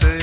से